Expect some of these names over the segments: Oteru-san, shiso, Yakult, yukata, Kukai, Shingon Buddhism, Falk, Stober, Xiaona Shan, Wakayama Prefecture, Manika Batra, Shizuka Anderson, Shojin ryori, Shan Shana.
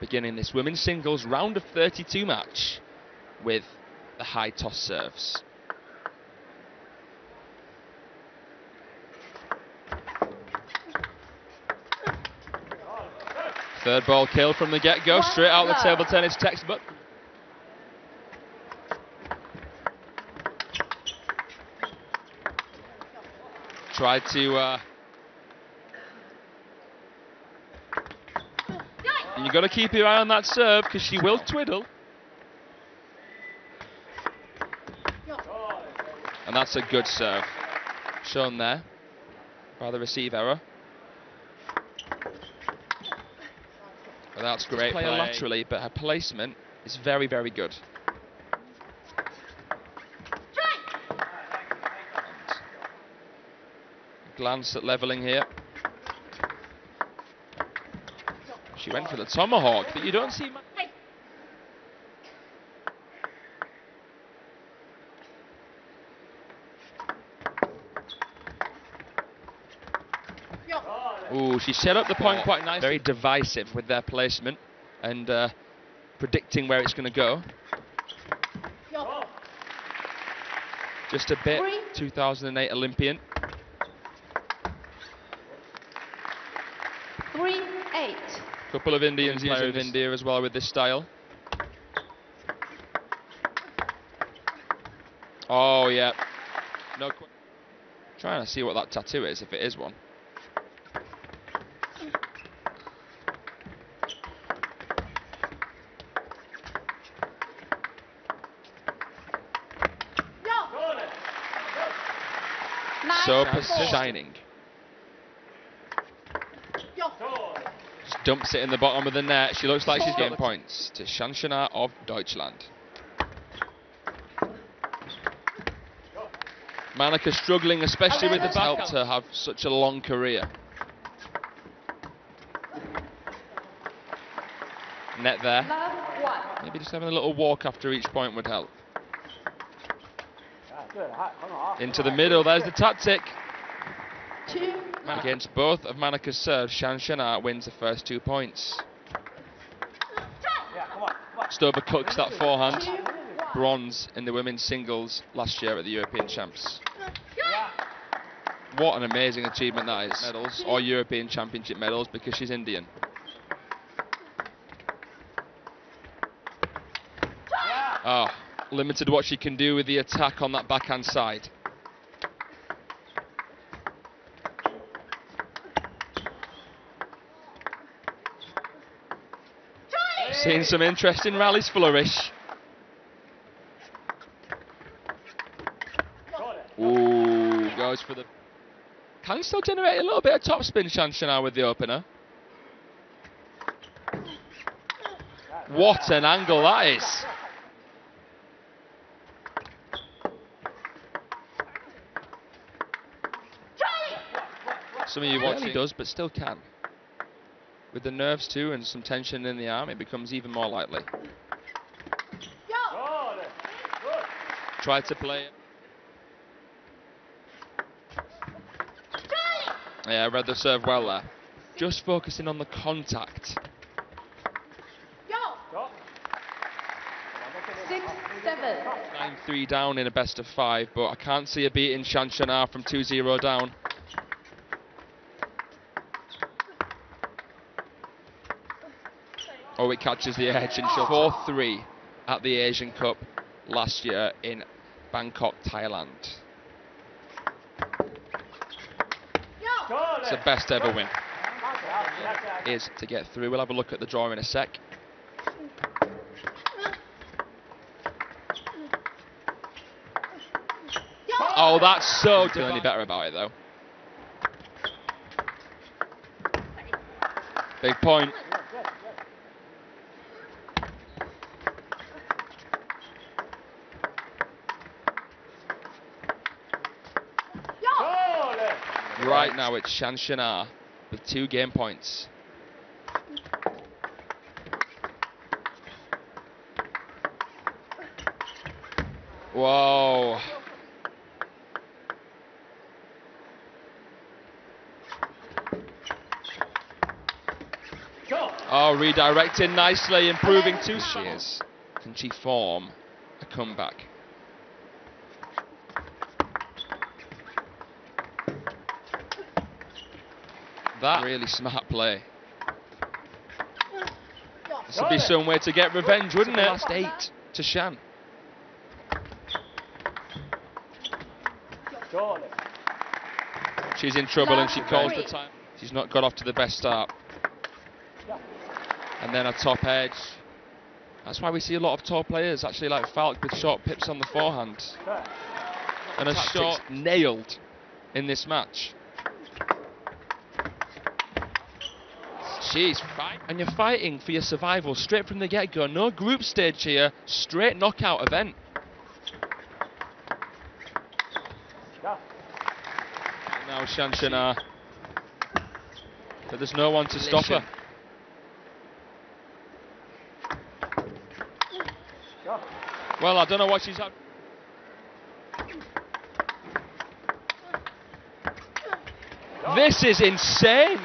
beginning this women's singles round of 32 match with the high toss serves. Third ball kill from the get-go, straight out the table tennis textbook. Tried to... you've got to keep your eye on that serve, because she will twiddle. And that's a good serve. Shown there by the receive error. Well, that's great play laterally, but her placement is very, very good. Glance at levelling here. She went for the tomahawk, but you don't see much. Ooh, she set up the point quite nicely. Very divisive with their placement and predicting where it's going to go. Just a bit, 2008 Olympian. 3-8. Couple of Indian players in India as well with this style. Oh, yeah. No. Trying to see what that tattoo is, if it is one. So shining. Just dumps it in the bottom of the net. She looks like she's getting points to Shanshana of Deutschland. Manika struggling, especially with the back. Helped her have such a long career. Net there. Maybe just having a little walk after each point would help. Into the middle, there's the tactic. Against both of Manika's serves, Shan Shana wins the first 2 points. Stober cooks that forehand. Bronze in the women's singles last year at the European Champs. What an amazing achievement that is. Medals or European Championship medals because she's Indian. Oh. Limited what she can do with the attack on that backhand side. Seeing some interesting rallies flourish. Ooh, goes for the... Can you still generate a little bit of topspin, Shanshana, with the opener? What an angle that is! Some of you watching really does, but still can. With the nerves too and some tension in the arm, it becomes even more likely. Try to play it. Yeah, I read the serve well there. Just focusing on the contact. 6-7. 9-3 down in a best of 5, but I can't see her beating Shanshana from 2-0 down. Oh, it catches the edge, and she'll 4-3 at the Asian Cup last year in Bangkok, Thailand. It's the best ever win. Is to get through. We'll have a look at the draw in a sec. Oh, that's so good. I don't feel any better about it, though. Big point. Right now it's Shanshana with 2 game points. Whoa. Oh, redirecting nicely, improving too. She is. Can she form a comeback? That really smart play. This would be some way to get revenge, wouldn't it? Last 8 to Shan. She's in trouble and she calls the time. She's not got off to the best start. And then a top edge. That's why we see a lot of tall players, actually, like Falk, with short pips on the forehand. And a shot nailed in this match. She's fine. And you're fighting for your survival straight from the get-go. No group stage here. Straight knockout event. Now Shan Shan. But there's no one to stop her. Well, I don't know what she's had. This is insane.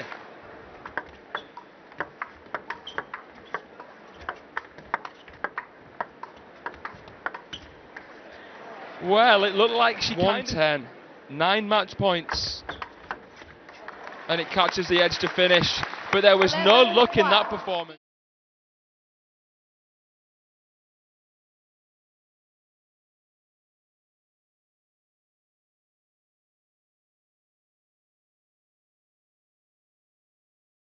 Well, it looked like she won 10. 9 match points. And it catches the edge to finish. But there was no luck in that performance.